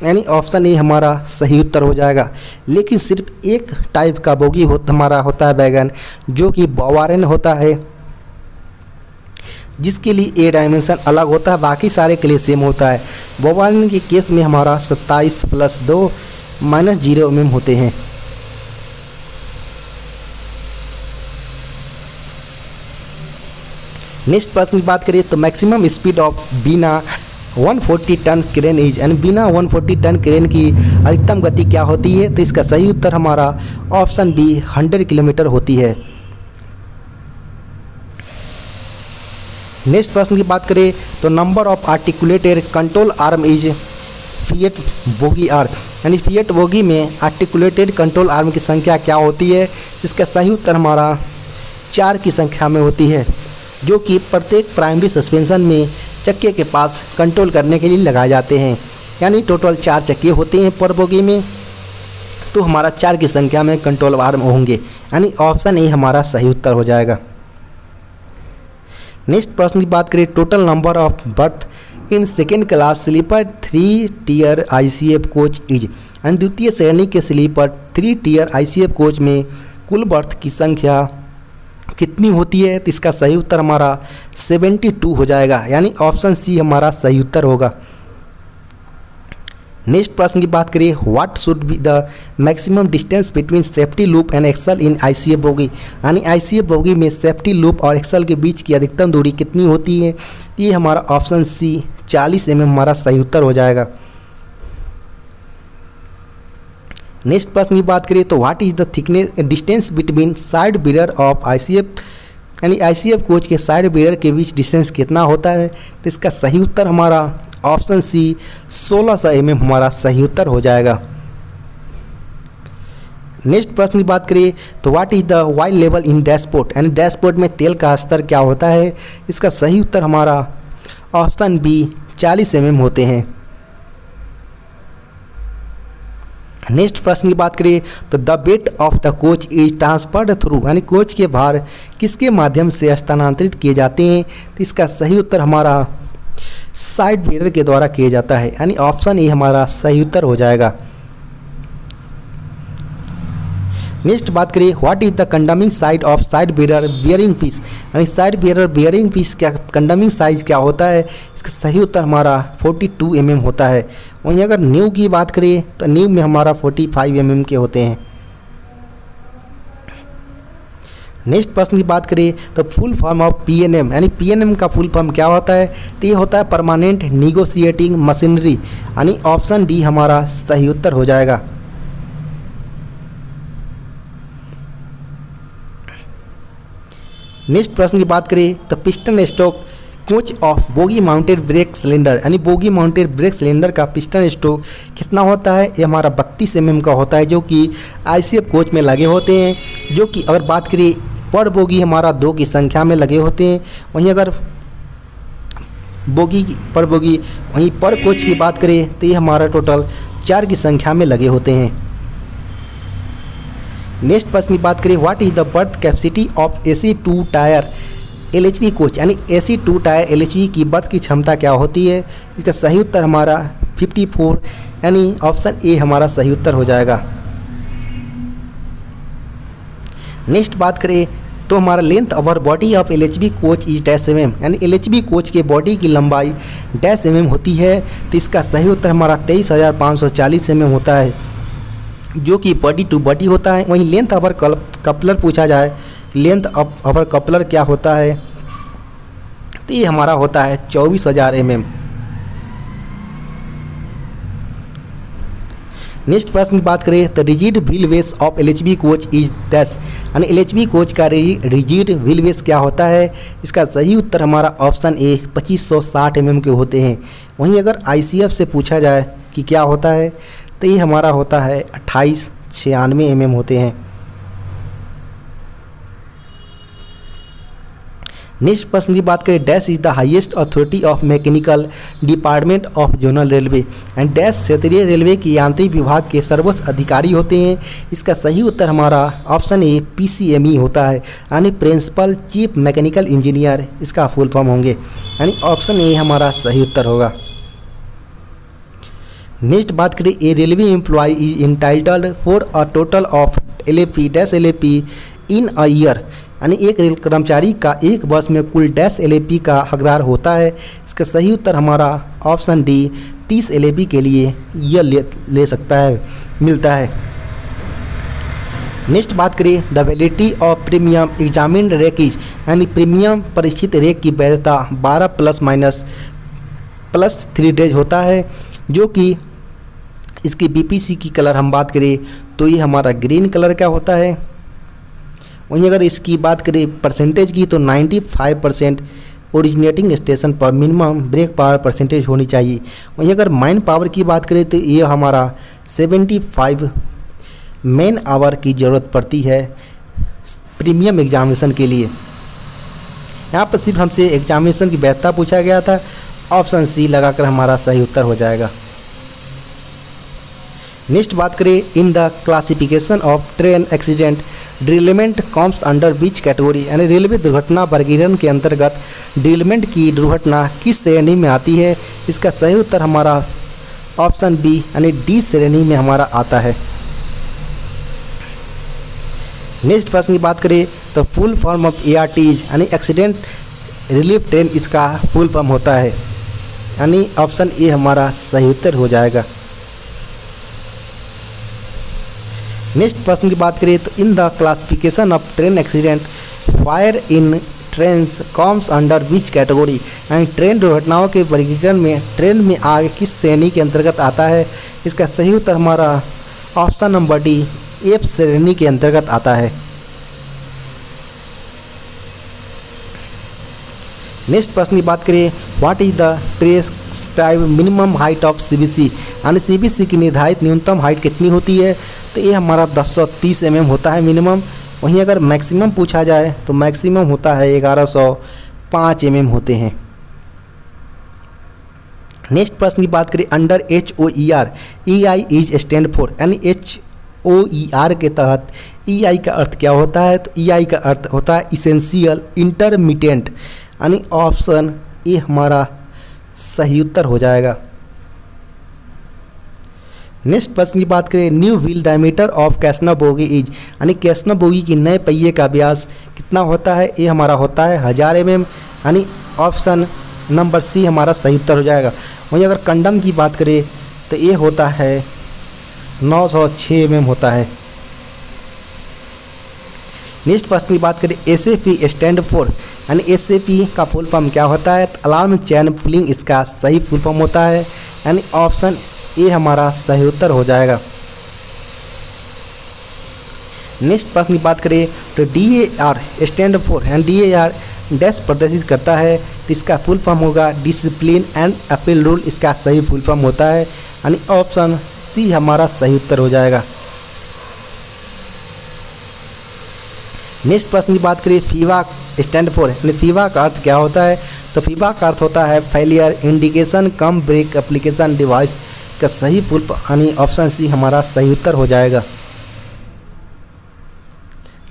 यानी ऑप्शन ए हमारा सही उत्तर हो जाएगा। लेकिन सिर्फ एक टाइप का बोगी हमारा होता है बैगन जो कि बवारन होता है, जिसके लिए ए डायमेंशन अलग होता है, बाकी सारे के लिए सेम होता है। बवारन के केस में हमारा 27 + 2 - 0 mm होते हैं। नेक्स्ट प्रश्न की बात करें तो मैक्सिमम स्पीड ऑफ बिना 140 टन क्रेन इज एंड बिना 140 टन क्रेन की अधिकतम गति क्या होती है, तो इसका सही उत्तर हमारा ऑप्शन बी 100 किलोमीटर होती है। नेक्स्ट प्रश्न की बात करें तो number of articulated control arm is FIAT bogie arc यानी फीएट बोगी में आर्टिकुलेटेड कंट्रोल आर्म की संख्या क्या होती है, इसका सही उत्तर हमारा 4 की संख्या में होती है, जो कि प्रत्येक प्राइमरी सस्पेंशन में चक्के के पास कंट्रोल करने के लिए लगाए जाते हैं। यानी टोटल 4 चक्के होते हैं पर बोगी में, तो हमारा 4 की संख्या में कंट्रोल आर्म होंगे, यानी ऑप्शन ए हमारा सही उत्तर हो जाएगा। नेक्स्ट प्रश्न की बात करें, total number of berth in second class sleeper 3 tier ICF coach is, यानी द्वितीय श्रेणी के स्लीपर 3 टियर आईसीएफ कोच में कुल बर्थ की संख्या कितनी होती है, तो इसका सही उत्तर हमारा 72 हो जाएगा, यानी ऑप्शन सी हमारा सही उत्तर होगा। नेक्स्ट प्रश्न की बात करिए, what should be the maximum distance between safety loop and axle in ICF bogie, यानी आईसीएफ बोगी में सेफ्टी लूप और एक्सल के बीच की अधिकतम दूरी कितनी होती है, ये हमारा ऑप्शन सी 40 एम हमारा सही उत्तर हो जाएगा। नेक्स्ट प्रश्न की बात करिए, तो what is the thickness distance between side bearer of ICF, यानी आईसीएफ कोच के साइड बिरर के बीच डिस्टेंस कितना होता है, तो इसका सही उत्तर हमारा ऑप्शन सी 1600 mm हमारा सही उत्तर हो जाएगा। नेक्स्ट प्रश्न की बात करिए, तो what is the oil level in dashboard, यानी डैशबोर्ड में तेल का स्तर क्या होता है, इसका सही उत्तर हमारा ऑप्शन बी 40 mm होते हैं। नेक्स्ट प्रश्न की बात करिए, तो the weight of the coach is transferred through, यानी कोच के भार किसके माध्यम से स्थानांतरित किए जाते हैं, तो इसका सही उत्तर हमारा साइड बिरर के द्वारा किया जाता है, यानी ऑप्शन ए हमारा सही उत्तर हो जाएगा। नेक्स्ट बात करिए, what is the condemning side of side bearer bearing piece, यानी साइड बिरर बियरिंग पीस क्या कंडमिंग साइज क्या होता है, इसका सही उत्तर हमारा 42 mm होता है। वहीं अगर न्यू की बात करिए तो न्यू में हमारा 45 mm के होते हैं। नेक्स्ट प्रश्न की बात करें, तो फुल फॉर्म ऑफ पीएनएम, यानी पीएनएम का फुल फॉर्म क्या होता है, तो ये होता है परमानेंट निगोशिएटिंग मशीनरी, यानी ऑप्शन डी हमारा सही उत्तर हो जाएगा। नेक्स्ट प्रश्न की बात करें, तो piston stroke coach of bogie mounted brake cylinder, यानी बोगी माउंटेड ब्रेक सिलेंडर का पिस्टन स्ट्रोक कितना होता है, ये हमारा 32 mm का होता है, जो कि आईसीएफ कोच में लगे होते हैं, जो कि अगर बात करिए पर बोगी हमारा 2 की संख्या में लगे होते हैं। वहीं अगर बोगी वहीं पर कोच की बात करें तो ये हमारा टोटल 4 की संख्या में लगे होते हैं। नेक्स्ट प्रश्न की बात करें, what is the berth capacity of AC2 tier LHB coach, यानी AC2 टायर LHB की बर्थ की क्षमता क्या होती है, इसका सही उत्तर हमारा 54, यानी ऑप्शन ए हमारा सही उत्तर हो जाएगा। नेक्स्ट बात करें, तो हमारा length over body of LHB coach is -mm, यानी LHB कोच के बॉडी की लंबाई -mm होती है, तो इसका सही उत्तर हमारा 23,540 mm होता है, जो कि बॉडी टू बॉडी होता है। वहीं लेंथ ओवर कपलर पूछा जाए, लेंथ ओवर कपलर क्या होता है, तो ये हमारा होता है 24,000 mm। नेक्स्ट प्रश्न की बात करें, तो rigid wheel base of LHB coach is -, यानी LHB कोच का रिजिड व्हील बेस क्या होता है, इसका सही उत्तर हमारा ऑप्शन ए 2560 mm के होते हैं। वहीं अगर ICF से पूछा जाए कि क्या होता है, तो ये हमारा होता है 2896 mm होते हैं। नेक्स्ट प्रश्न की बात करें, dash is the highest authority of mechanical department of zonal railway, and dash क्षेत्रीय रेलवे के यांत्रिक विभाग के सर्वोच्च अधिकारी होते हैं, इसका सही उत्तर हमारा ऑप्शन ए PCME होता है, यानी प्रिंसिपल चीफ मैकेनिकल इंजीनियर इसका फुल फॉर्म होंगे, यानी ऑप्शन ए हमारा सही उत्तर होगा। नेक्स्ट बात करें, a railway employee is entitled for a total of LAP in a year, यानी एक रेल कर्मचारी का एक वर्ष में कुल -LAP का हकदार होता है, इसका सही उत्तर हमारा ऑप्शन डी 30 LAP के लिए यह ले सकता है मिलता है। नेक्स्ट बात करें, the validity of premium examined rake is, यानी प्रीमियम परीक्षित रेक की वैधता 12 ± +3 डेज होता है, जो कि इसकी BPC की कलर हम बात करें तो ये हमारा ग्रीन कलर का होता है। वहीं अगर इसकी बात करें परसेंटेज की तो 95% ओरिजिनेटिंग स्टेशन पर मिनिमम ब्रेक पावर परसेंटेज होनी चाहिए। वहीं अगर मैन पावर की बात करें तो ये हमारा 75 मैन आवर की ज़रूरत पड़ती है प्रीमियम एग्जामिनेशन के लिए। यहाँ पर सिर्फ हमसे एग्जामिनेशन की वैधता पूछा गया था, ऑप्शन सी लगाकर हमारा सही उत्तर हो जाएगा। नेक्स्ट बात करें in the classification of train accident derailment comes under which category, यानी रेलवे दुर्घटना वर्गीकरण के अंतर्गत डिरेलमेंट की दुर्घटना किस श्रेणी में आती है। इसका सही उत्तर हमारा ऑप्शन बी यानी डी श्रेणी में हमारा आता है। नेक्स्ट प्रश्न की बात करें तो फुल फॉर्म ऑफ ARTs यानी एक्सीडेंट रिलीफ ट्रेन, इसका फुल फॉर्म होता है, यानी ऑप्शन ए हमारा सही उत्तर हो जाएगा। नेक्स्ट प्रश्न की बात करें तो in the classification of train accident fire in trains comes under which category, यानी ट्रेन दुर्घटनाओं के वर्गीकरण में ट्रेन में आग किस श्रेणी के अंतर्गत आता है। इसका सही उत्तर हमारा ऑप्शन नंबर डी एफ श्रेणी के अंतर्गत आता है। नेक्स्ट प्रश्न की बात करें what is the prescribe minimum height of CBC, यानी CBC की निर्धारित न्यूनतम हाइट कितनी होती है, तो ये हमारा 1030 mm होता है मिनिमम। वहीं अगर मैक्सिमम पूछा जाए तो मैक्सिमम होता है 1105 mm होते हैं। नेक्स्ट प्रश्न की बात करें under HOER EI is stand for, यानी HOER के तहत EI का अर्थ क्या होता है, तो EI का अर्थ होता है इसेंशियल इंटरमिटेंट, यानी ऑप्शन ए हमारा सही उत्तर हो जाएगा। नेक्स्ट प्रश्न की बात करें न्यू व्हील डायमीटर ऑफ कैस्नव बोगी इज, यानी कैस्नव बोगी की नए पहिए का व्यास कितना होता है, ये हमारा होता है 1000 mm, यानी ऑप्शन नंबर सी हमारा सही उत्तर हो जाएगा। वहीं अगर कंडम की बात करें तो ये होता है 906 mm होता है। नेक्स्ट प्रश्न की बात करें SAP स्टैंड फॉर, यानी SAP का फुल फॉर्म क्या होता है, तो अलार्म चैन पुलिंग इसका सही फुल फॉर्म होता है, यानी ऑप्शन ए हमारा सही उत्तर हो जाएगा। नेक्स्ट प्रश्न की बात करें तो DAR स्टैंड फॉर, यानी DAR डैश प्रदर्शित करता है, तो इसका फुल फॉर्म होगा डिसिप्लिन एंड अपील रूल, इसका सही फुल फॉर्म होता है, यानी ऑप्शन सी हमारा सही उत्तर हो जाएगा। नेक्स्ट प्रश्न की बात करें फीवा स्टैंड फॉर, यानी फीवा का अर्थ क्या होता है, तो फीवा का अर्थ होता है failure indication cum brake application device, का सही फुल यानी ऑप्शन सी हमारा सही उत्तर हो जाएगा।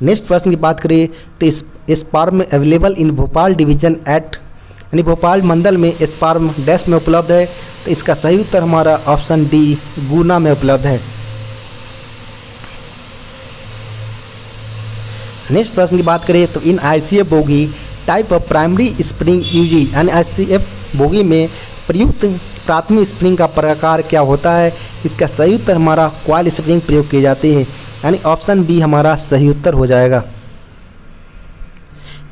नेक्स्ट प्रश्न की बात करें तो इस form available in Bhopal division at, यानी भोपाल मंडल में इस फार्म डैश में उपलब्ध है, तो इसका सही उत्तर हमारा ऑप्शन डी गुना में उपलब्ध है। नेक्स्ट प्रश्न की बात करें तो in ICF bogie type of primary spring usage, यानी ICF बोगी में प्रयुक्त प्राथमिक स्प्रिंग का प्रकार क्या होता है, इसका सही उत्तर हमारा क्वाइल स्प्रिंग प्रयोग किए जाते हैं, यानी ऑप्शन बी हमारा सही उत्तर हो जाएगा।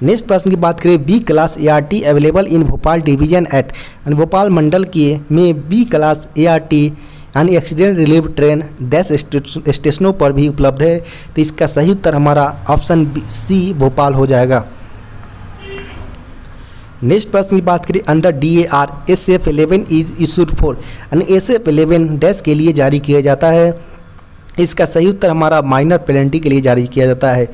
नेक्स्ट प्रश्न की बात करें B class ART available in Bhopal division at, यानी भोपाल मंडल के में बी क्लास ART यानी एक्सीडेंट रिलीफ ट्रेन 10 स्टेशनों पर भी उपलब्ध है, तो इसका सही उत्तर हमारा ऑप्शन सी भोपाल हो जाएगा। नेक्स्ट प्रश्न की बात करें under DAR SF11 is issued for, यानी SF11 डैश के लिए जारी किया जाता है, इसका सही उत्तर हमारा माइनर पेनल्टी के लिए जारी किया जाता है।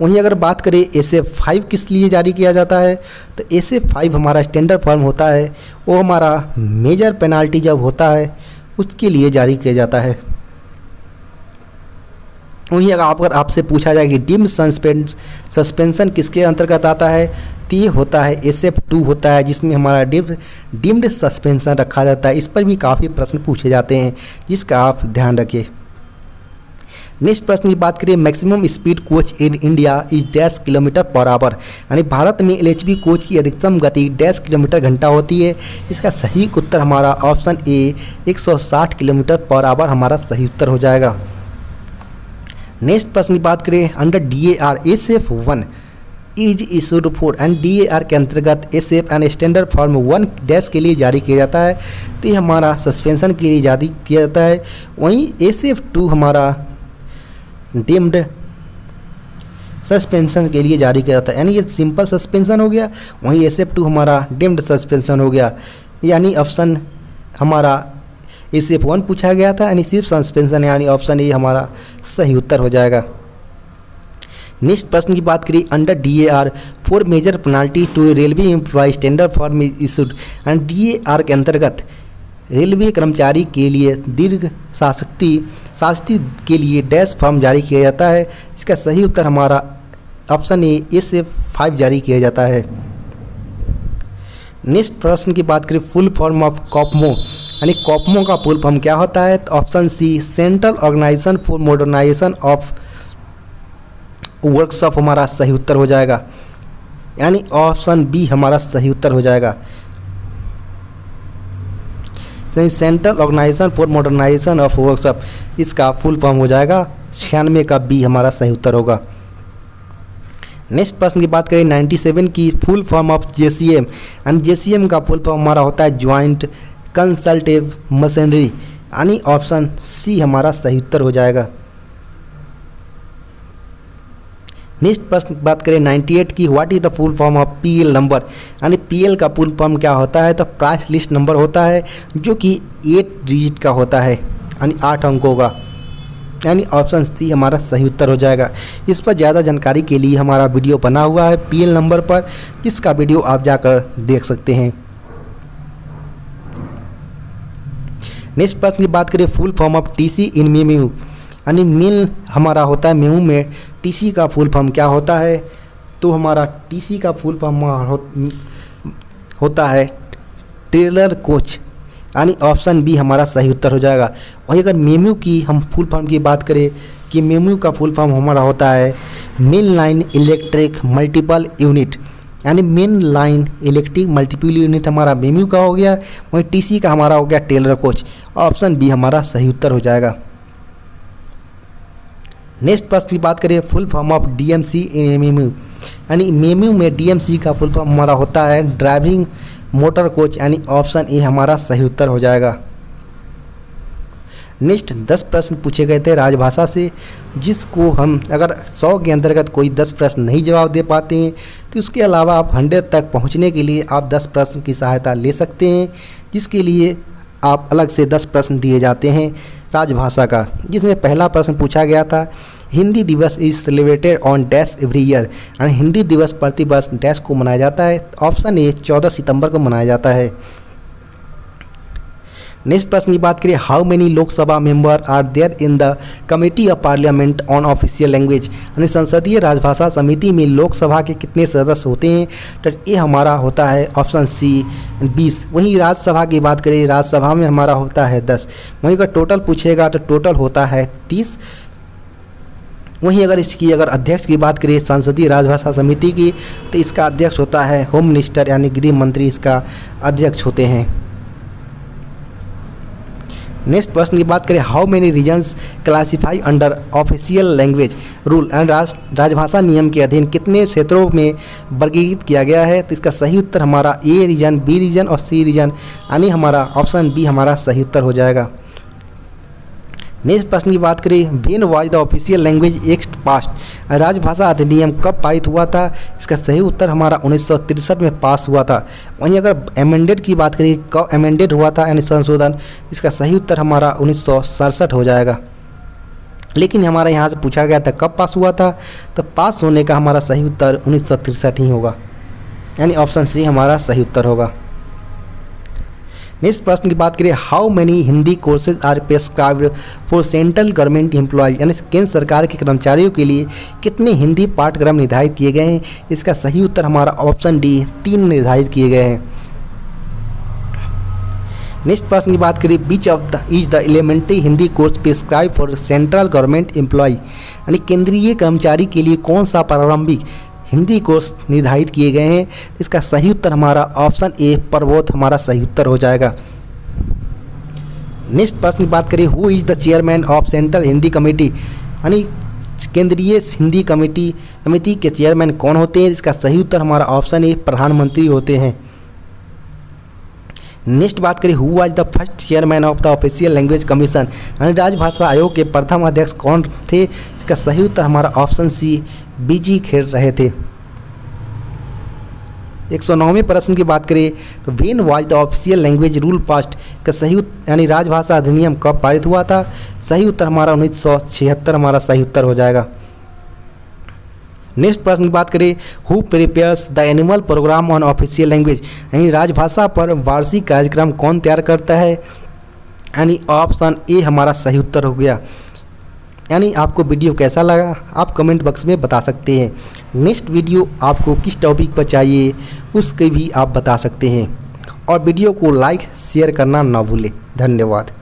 वहीं अगर बात करें SF5 किस लिए जारी किया जाता है, तो SF5 हमारा स्टैंडर्ड फॉर्म होता है, वो हमारा मेजर पेनल्टी जब होता है उसके लिए जारी किया जाता है। वहीं अगर आपसे पूछा जाए कि डिम सस्पेंशन किसके अंतर्गत आता है, तो ये होता है SF2 होता है, जिसमें हमारा डिम्ड सस्पेंशन रखा जाता है। इस पर भी काफ़ी प्रश्न पूछे जाते हैं, जिसका आप ध्यान रखिए। नेक्स्ट प्रश्न की बात करें maximum speed coach in India is dash kilometre per hour, यानी भारत में LHB कोच की अधिकतम गति डैश किलोमीटर घंटा होती है। इसका सही उत्तर हमारा option A 160 kilometre per hour हमारा सही उत्तर हो जाएगा। नेक्स्ट प्रश्न की बात करें under DAR SF1 is issued for, and DAR के अंतर्गत SF and standard form 1 dash के लिए जारी किया जाता है, तो ये हमारा सस्पेंशन के लिए जारी किया जाता है। वहीं SF2 हमारा डिम्ड सस्पेंशन के लिए जारी किया जाता है। यानी ये सिंपल सस्पेंशन हो गया, वहीं एसएफ 2 हमारा डिम्ड सस्पेंशन हो गया। यानी ऑप्शन हमारा एसएफ 1 पूछा गया था, यानी सिर्फ सस्पेंशन, यानी ऑप्शन ए हमारा सही उत्तर हो जाएगा। नेक्स्ट प्रश्न की बात करें, under DAR 4 major penalty to railway employee standard form is issued and DAR के अंतर्गत रेलवे कर्मचारी के लिए दीर्घ शास्ति के लिए डैश फॉर्म जारी किया जाता है। इसका सही उत्तर हमारा ऑप्शन ए SF 5 जारी किया जाता है। नेक्स्ट प्रश्न की बात करें, फुल फॉर्म ऑफ कॉपमो, यानी कॉपमो का फुल फॉर्म क्या होता है? तो option C central organisation for modernisation of workshop हमारा सही उत्तर हो जाएगा, यानी ऑप्शन बी हमारा सही उत्तर हो जाएगा। Central organisation for modernisation of workshop, इसका फुल फॉर्म हो जाएगा 96 का बी हमारा सही उत्तर होगा। नेक्स्ट प्रश्न की बात करें 97 की, full form of JCM and JCM का फुल फॉर्म हमारा होता है ज्वाइंट कंसल्टेटिव मशीनरी, यानी ऑप्शन सी हमारा सही उत्तर हो जाएगा। नेक्स्ट प्रश्न की बात करें 98 की, what is the full form of PL number, यानी PL का फुल फॉर्म क्या होता है? तो प्राइस लिस्ट नंबर होता है, जो कि 8 डिजिट का होता है, यानी 8 अंकों का, यानी ऑप्शन सी हमारा सही उत्तर हो जाएगा। इस पर ज़्यादा जानकारी के लिए हमारा वीडियो बना हुआ है PL नंबर पर, जिसका वीडियो आप जाकर देख सकते हैं। नेक्स्ट प्रश्न की बात करें, full form of TC in MEMU, यानी मेल हमारा होता है MEMU में TC का फुल फॉर्म क्या होता है? तो हमारा TC का फुल फॉर्म होता है ट्रेलर कोच, यानी ऑप्शन बी हमारा सही उत्तर हो जाएगा। वहीं अगर MEMU की हम फुल फॉर्म की बात करें कि MEMU का फुल फॉर्म हमारा होता है main line electric multiple unit, यानी main line electric multiple unit हमारा MEMU का हो गया, वहीं TC का हमारा हो गया टेलर कोच, ऑप्शन बी हमारा सही उत्तर हो जाएगा। नेक्स्ट प्रश्न की बात करें, full form of DMC in MEMU, यानी MEMU में DMC का फुल फॉर्म हमारा होता है ड्राइविंग मोटर कोच, यानी ऑप्शन ए हमारा सही उत्तर हो जाएगा। नेक्स्ट 10 प्रश्न पूछे गए थे राजभाषा से, जिसको हम अगर 100 के अंतर्गत कोई 10 प्रश्न नहीं जवाब दे पाते हैं, तो उसके अलावा आप 100 तक पहुंचने के लिए आप 10 प्रश्न की सहायता ले सकते हैं, जिसके लिए आप अलग से 10 प्रश्न दिए जाते हैं राजभाषा का। जिसमें पहला प्रश्न पूछा गया था, Hindi Diwas is celebrated on dash every year, यानी हिंदी दिवस प्रति वर्ष डैश को मनाया जाता है। ऑप्शन ए 14 सितंबर को मनाया जाता है। नेक्स्ट प्रश्न की बात करें, how many Lok Sabha member are there in the committee of parliament on official language, यानी संसदीय राजभाषा समिति में लोकसभा के कितने सदस्य होते हैं? तो ये हमारा होता है ऑप्शन सी 20। वहीं राज्यसभा की बात करें, राज्यसभा में हमारा होता है 10। वहीं अगर टोटल पूछेगा तो टोटल होता है 30। वहीं अगर इसकी अध्यक्ष की बात करें संसदीय राजभाषा समिति की, तो इसका अध्यक्ष होता है होम मिनिस्टर, यानी गृह मंत्री इसका अध्यक्ष होते हैं। नेक्स्ट प्रश्न की बात करें, how many regions classify under official language rule, and राजभाषा नियम के अधीन कितने क्षेत्रों में वर्गीकृत किया गया है? तो इसका सही उत्तर हमारा ए रीजन, बी रीजन और सी रीजन, यानी हमारा ऑप्शन बी हमारा सही उत्तर हो जाएगा। नेक्स्ट प्रश्न की बात करें, when was the official language act passed, राजभाषा अधिनियम कब पारित हुआ था? इसका सही उत्तर हमारा 1963 में पास हुआ था। वहीं अगर एमेंडेड की बात करें, कब एमेंडेड हुआ था यानी संशोधन, इसका सही उत्तर हमारा 1967 हो जाएगा। लेकिन हमारा यहाँ से पूछा गया था कब पास हुआ था, तो पास होने का हमारा सही उत्तर 1963 ही होगा, यानी ऑप्शन सी हमारा सही उत्तर होगा। नेक्स्ट प्रश्न की बात करें, how many Hindi courses are prescribed for central government employ, यानी केंद्र सरकार के कर्मचारियों के लिए कितने हिंदी पाठ्यक्रम निर्धारित किए गए हैं? इसका सही उत्तर हमारा ऑप्शन डी 3 निर्धारित किए गए हैं। नेक्स्ट प्रश्न की बात करें, which of the is the elementary Hindi course prescribe for central government employ, यानी केंद्रीय कर्मचारी के लिए कौन सा प्रारंभिक हिंदी कोर्स निर्धारित किए गए हैं? इसका सही उत्तर हमारा ऑप्शन ए प्रबोध हमारा सही उत्तर हो जाएगा। नेक्स्ट प्रश्न की बात करें, who is the chairman of central Hindi committee, यानी केंद्रीय हिंदी कमेटी समिति के चेयरमैन कौन होते हैं? इसका सही उत्तर हमारा ऑप्शन ए प्रधानमंत्री होते हैं। नेक्स्ट बात करें, who was the first chairman of the official language commission, यानी राजभाषा आयोग के प्रथम अध्यक्ष कौन थे? इसका सही उत्तर हमारा ऑप्शन सी बीजी खेल रहे थे। 109वें प्रश्न की बात करें तो when was the official language rule passed का सही यानी राजभाषा अधिनियम कब पारित हुआ था? सही उत्तर हमारा 1976 हमारा सही उत्तर हो जाएगा। नेक्स्ट प्रश्न की बात करें who prepares the annual programme on official language यानी राजभाषा पर वार्षिक कार्यक्रम कौन तैयार करता है? यानी ऑप्शन ए हमारा सही उत्तर हो गया। यानी आपको वीडियो कैसा लगा आप कमेंट बॉक्स में बता सकते हैं। नेक्स्ट वीडियो आपको किस टॉपिक पर चाहिए उसके भी आप बता सकते हैं और वीडियो को लाइक शेयर करना ना भूलें। धन्यवाद।